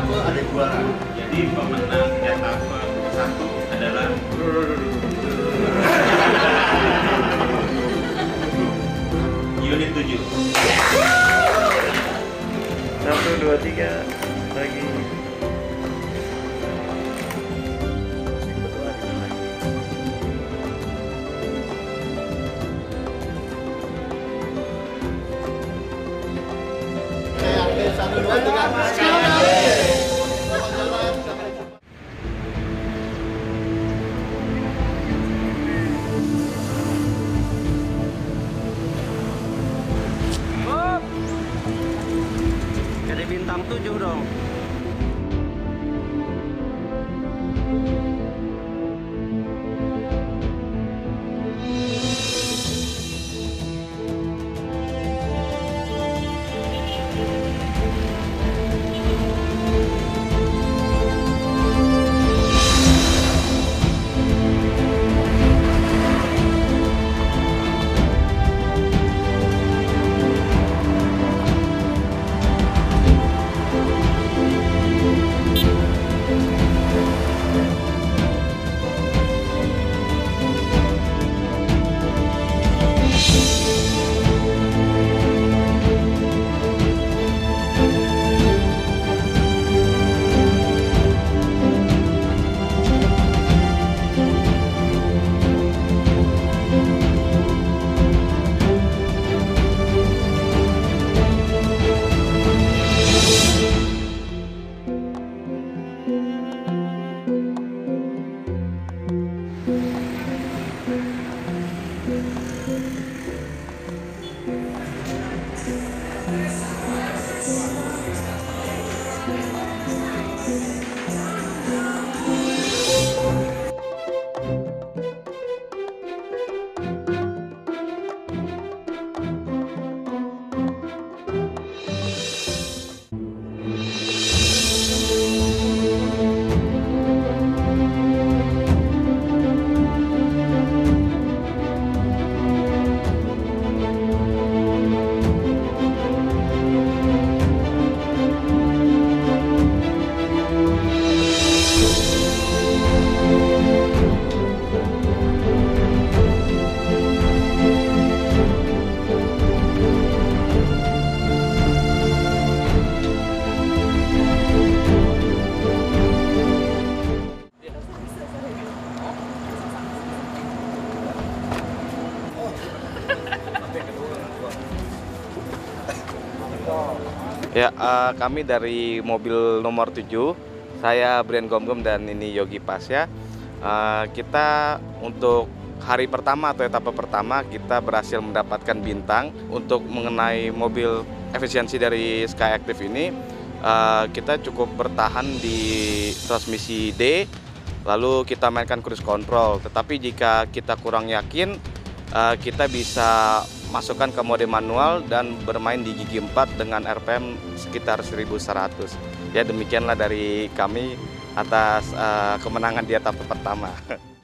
etapa ada dua lah. Jadi pemenang etapa 1 adalah unit 7. 1, 2, 3 lagi. Jadi bintang 7 dong. Ya, kami dari mobil nomor 7, saya Brian Gomgom dan ini Yogi Pas ya. Kita untuk hari pertama atau etapa pertama kita berhasil mendapatkan bintang. Untuk mengenai mobil efisiensi dari Skyactiv ini, kita cukup bertahan di transmisi D, lalu kita mainkan cruise control. Tetapi jika kita kurang yakin, kita bisa masukkan ke mode manual dan bermain di gigi 4 dengan RPM sekitar 1100. Ya, demikianlah dari kami atas kemenangan di etapa pertama.